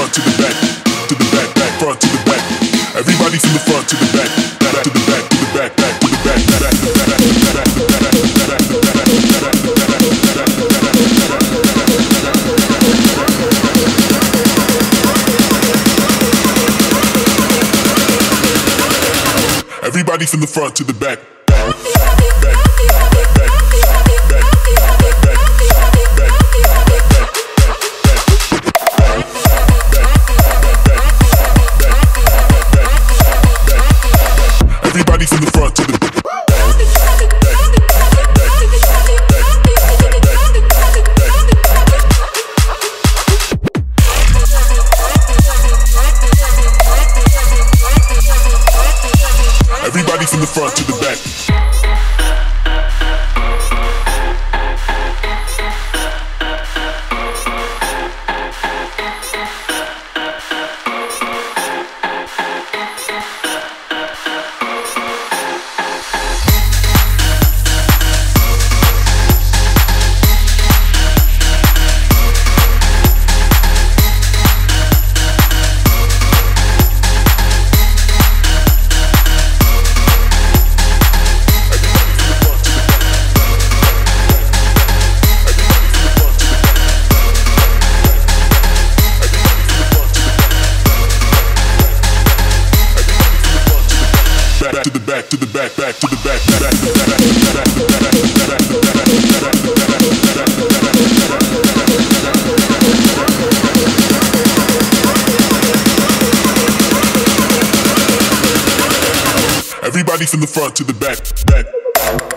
front to the back, to the back, back, front to the back. Everybody from the front to the back, back to the back, to the back, back to the back, back to the back, back to the back, back to the back, back to the back. Everybody from the front to the back. Everybody from the front to the back. Everybody from the front to the back. Back to the back, to the back, back to the back, back to the back, back to the back. Everybody from the front to the back, back.